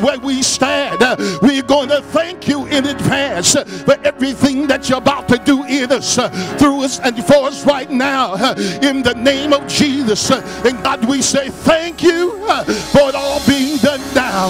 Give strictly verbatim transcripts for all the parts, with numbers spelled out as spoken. where we stand. We're going to thank you in advance for everything that you're about to do in us, through us, and for us right now, in the name of Jesus. And God, we say thank you for it all being done now,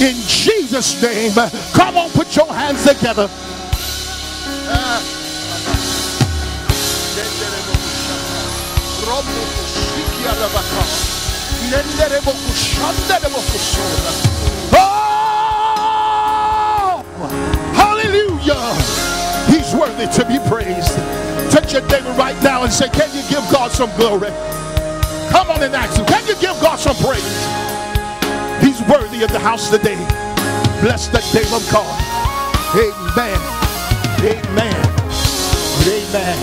in Jesus' name. Come on, put your hands together. Oh, hallelujah. He's worthy to be praised. Touch your neighbor right now and say, can you give God some glory? Come on and ask him, can you give God some praise? He's worthy of the house today. Bless the name of God. Amen. Amen. Amen.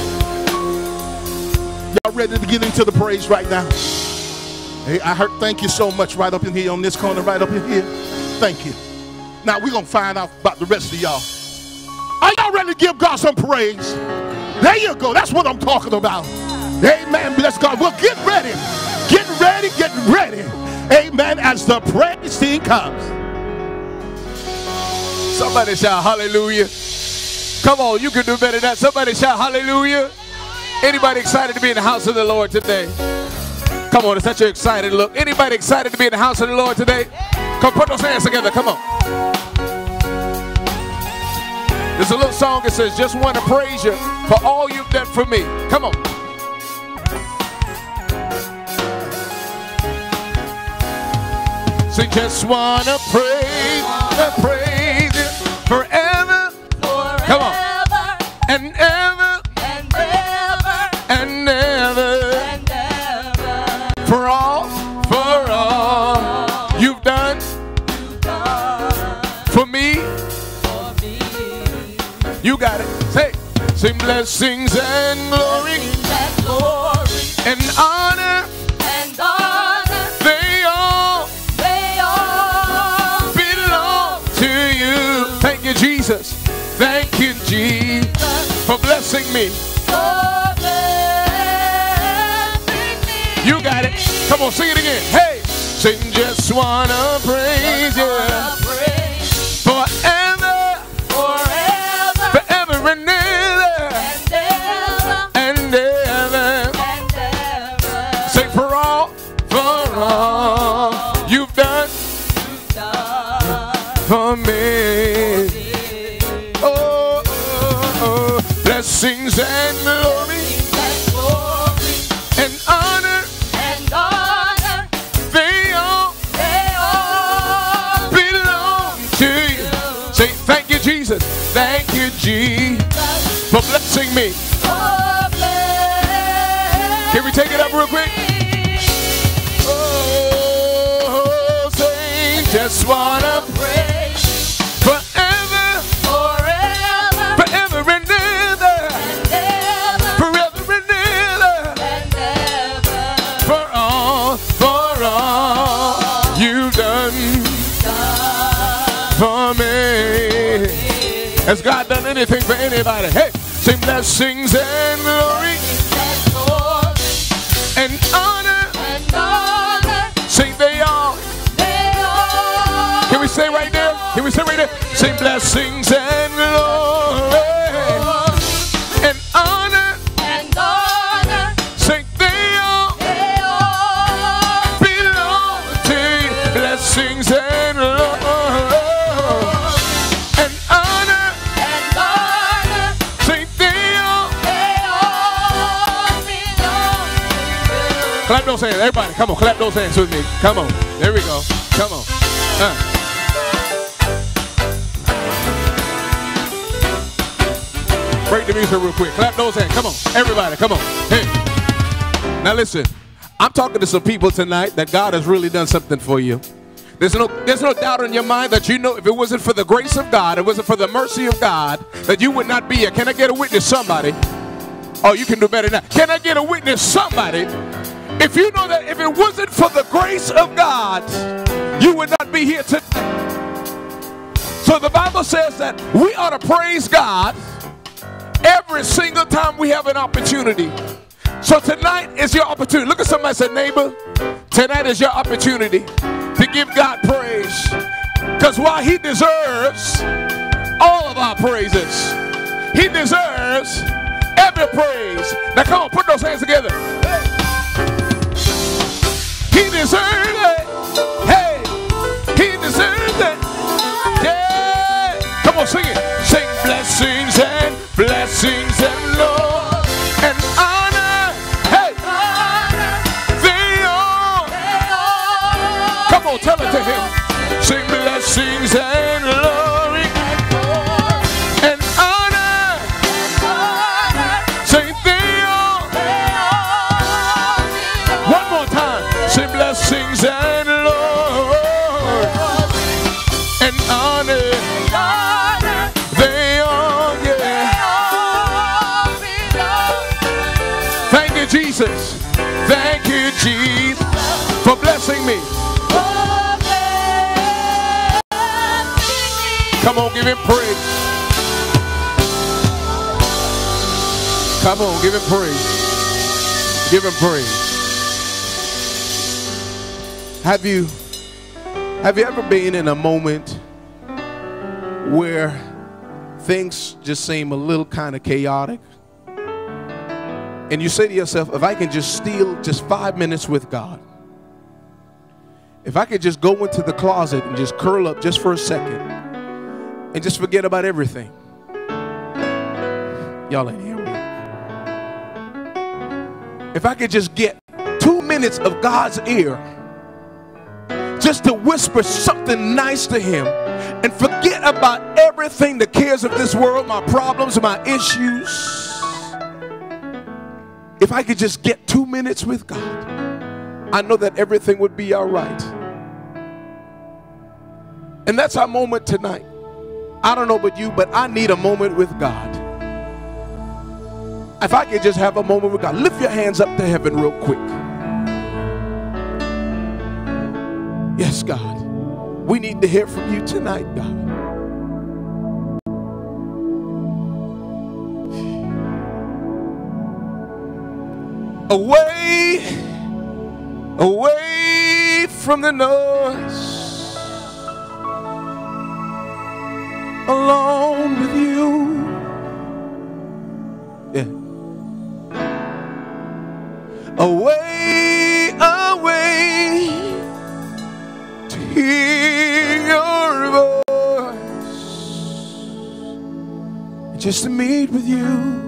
Y'all ready to get into the praise right now? Hey, I heard thank you so much right up in here, on this corner, right up in here. Thank you. Now we're going to find out about the rest of y'all. Are y'all ready to give God some praise? There you go. That's what I'm talking about. Amen. Bless God. Well, get ready. Get ready. Get ready. Amen. As the praise team comes. Somebody shout hallelujah. Come on, you can do better than that. Somebody shout hallelujah. Anybody excited to be in the house of the Lord today? Come on, it's such an excited look. Anybody excited to be in the house of the Lord today? Come put those hands together. Come on. There's a little song that says, just want to praise you for all you've done for me. Come on. So just want to praise, wanna praise you forever, forever. Come on. And ever. And ever. And ever. For all, for all you've done, you've done for me, for me. You got it. Say, sing blessings and glory, blessings and glory, and honor, and honor. They all, they all belong to you. Thank you, Jesus. Thank you, Jesus, for blessing me. You got it. Come on, sing it again. Hey, sing just wanna praise you forever, forever, forever and ever, and ever, and ever. Say for all, for all you've done for me. Oh, oh, oh. Blessings and glory. Thank you, Jesus, for blessing me. Can we take it up real quick? Oh, say, just wanna praise forever, forever, forever and ever, forever and ever, for all, for all you've done for me. Has God done anything for anybody? Hey, sing blessings and glory, and honor, and honor. Sing they all, they all. Can we say right there? Can we say right there? Sing blessings and glory, and honor, and honor. Sing they all, they all belong to you. Blessings and glory. Clap those hands, everybody. Come on, clap those hands with me. Come on. There we go. Come on. Uh. Break the music real quick. Clap those hands. Come on. Everybody, come on. Hey. Now listen, I'm talking to some people tonight that God has really done something for you. There's no, there's no doubt in your mind that you know if it wasn't for the grace of God, if it wasn't for the mercy of God, that you would not be here. Can I get a witness, somebody? Oh, you can do better than that. Can I get a witness, somebody? If you know that if it wasn't for the grace of God, you would not be here today. So the Bible says that we ought to praise God every single time we have an opportunity. So tonight is your opportunity. Look at somebody and say, neighbor, tonight is your opportunity to give God praise. That's why he deserves all of our praises. He deserves every praise. Now come on, put those hands together. Hey. He deserves it. Hey, he deserves it. Yeah. Come on, sing it. Sing blessings and blessings and Lord and honor. Hey, they all. Come on, tell it to him. Sing blessings and Lord. Blessings and Lord and honor, they all belong. Thank you, Jesus. Thank you, Jesus, for blessing me. Come on, give him praise. Come on, give him praise. Give him praise. Have you, have you ever been in a moment where things just seem a little kind of chaotic? And you say to yourself, if I can just steal just five minutes with God, if I could just go into the closet and just curl up just for a second and just forget about everything. Y'all ain't hear me. If I could just get two minutes of God's ear, just to whisper something nice to him and forget about everything, the cares of this world, my problems, my issues. If I could just get two minutes with God, I know that everything would be all right. And that's our moment tonight. I don't know about you, but I need a moment with God. If I could just have a moment with God, lift your hands up to heaven real quick. Yes, God, we need to hear from you tonight, God. Away, away from the noise, alone with you. Yeah. Away, away. Hear your voice, just to meet with you.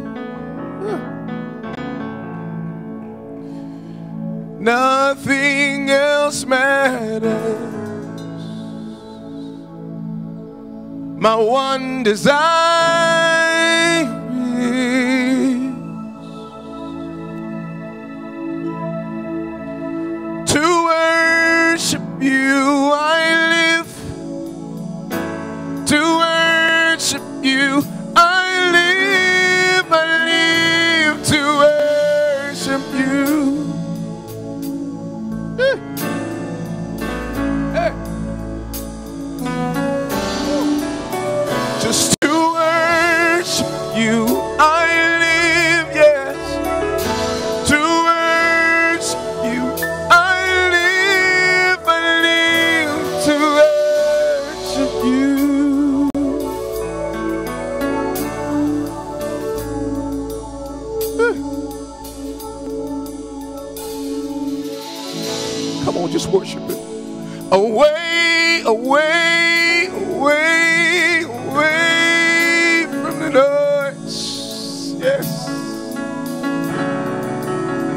Huh. Nothing else matters. My one desire is to worship you. I live to worship you. I live, I live to worship you. Hey. Hey. Just to worship you. I live, yes, to worship you. I just worship it. Away, away, away, away from the noise. Yes.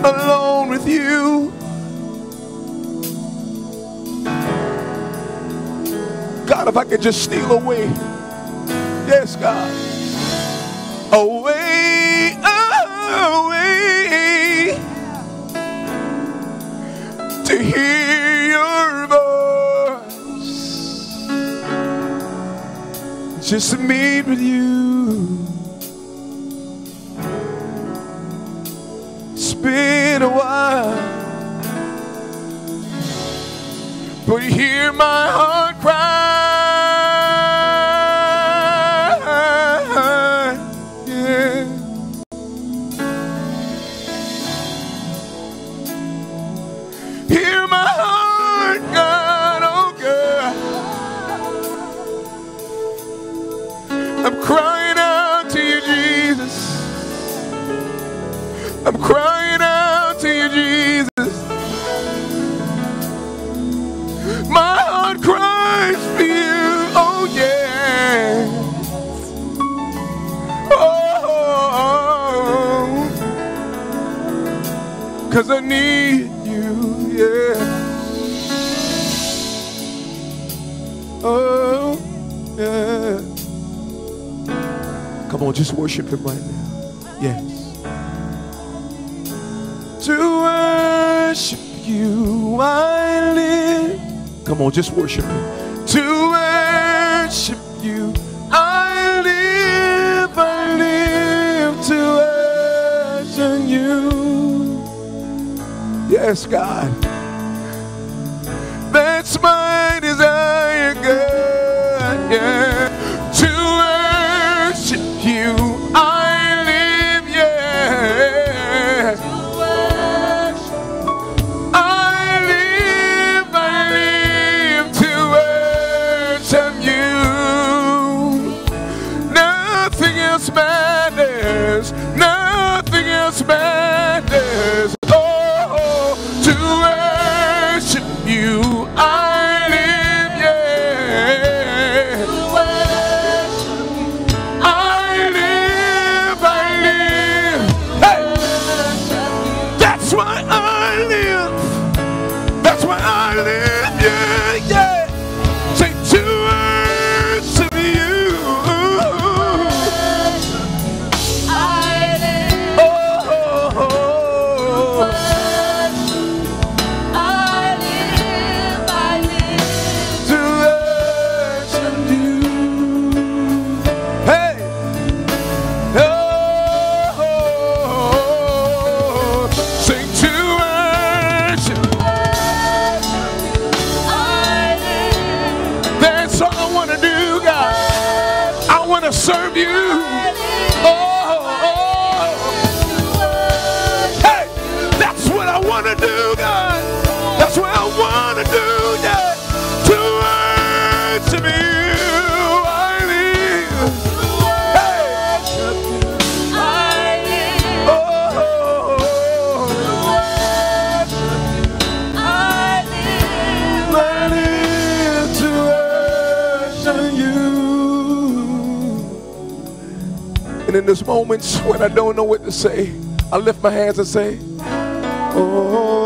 Alone with you. God, if I could just steal away. Yes, God. Away, away. To hear your voice, just to meet with you. It's been a while, but you hear my heart cry. Yeah. Hear my heart, God, oh God. crying out to you, Jesus. My heart cries for you, oh yeah. Oh, 'cause I need you, yeah. Oh, yeah. Come on, just worship him right now. Yeah. To worship you I live. Come on, just worship him. To worship you I live, I live to worship you. Yes, God. That's my desire, God. Yeah. To worship you I live, yeah. Matters, nothing else matters. Oh, to worship you I live, yeah. To worship you I live, I live. Hey, that's why I live. That's why I live, yeah, yeah. Serve you. Oh, oh, oh. Hey, that's what I want to do, God. That's what I want to do, yeah. To worship you, I live. Hey. Oh, I live to worship you. And in this moment when I don't know what to say, I lift my hands and say, oh,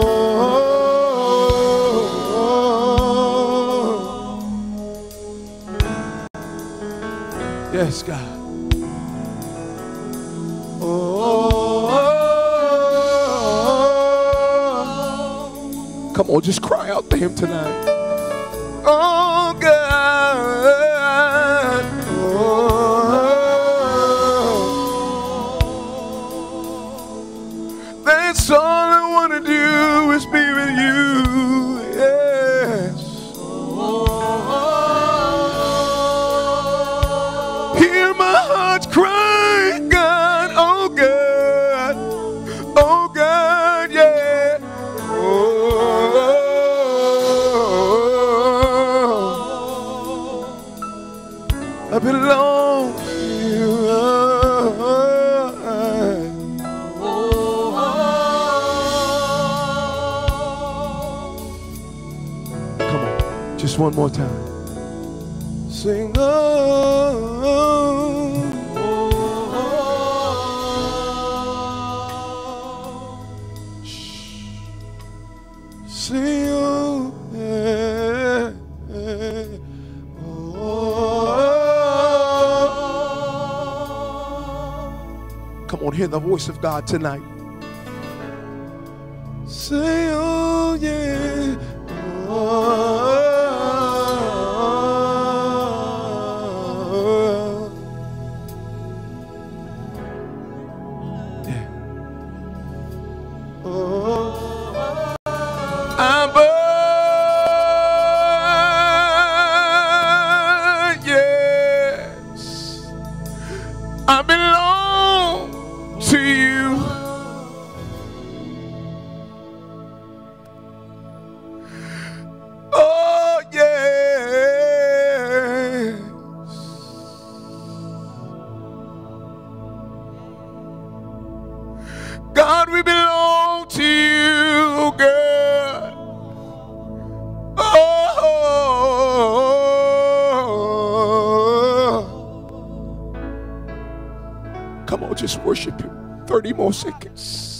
yes, God. Oh, come on, just cry out to him tonight. Oh, God. Oh. That's all I want to do is be with you, yes. Hear my heart cry, God, oh God, oh God, yeah. Oh, I belong to you. Oh. Just one more time. Sing, oh, oh, oh, oh. Sing, oh, eh, eh, oh, oh. Come on, hear the voice of God tonight. Say, oh, yeah. Oh, I belong to you. Oh, on, just worship him. thirty more seconds.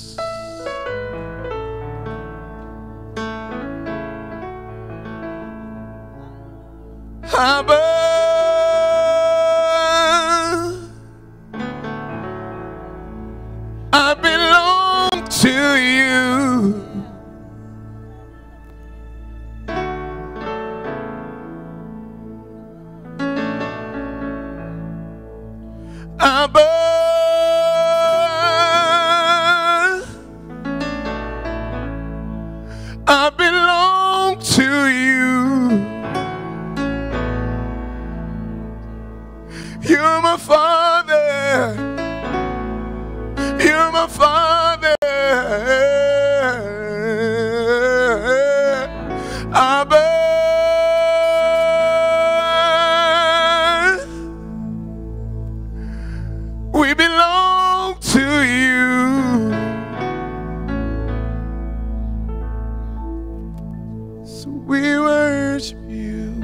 I belong to you. Abba, I belong to you. You're my Father. You're my Father, Abba, we belong to you, so we worship you.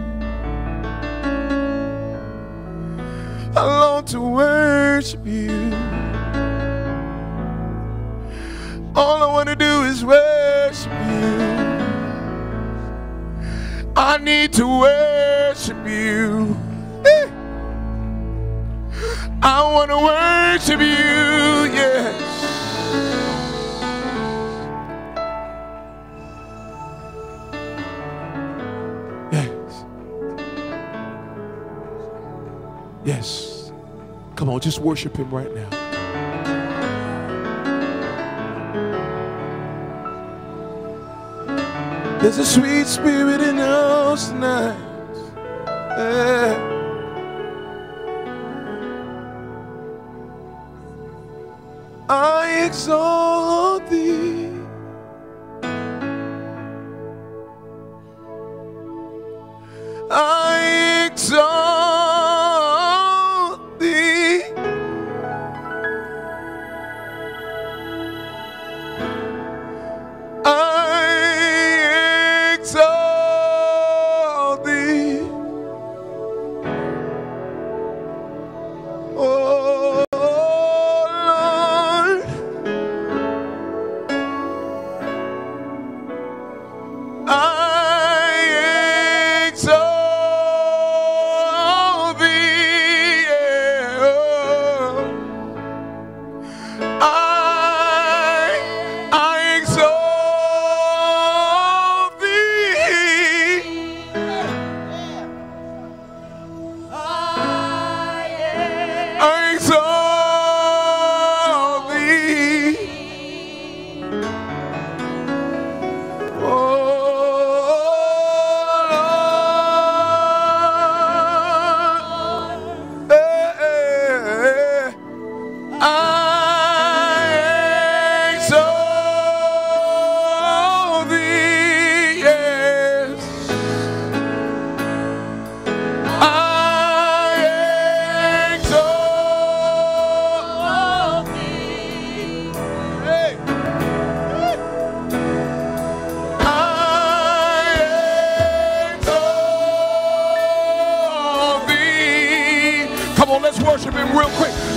I long to worship you. All I want to do is worship you. I need to worship you. I want to worship you, yes. Yes. Yes. Come on, just worship him right now. There's a sweet spirit in us tonight. Yeah. I exalt thee. I exalt thee. I worship him real quick.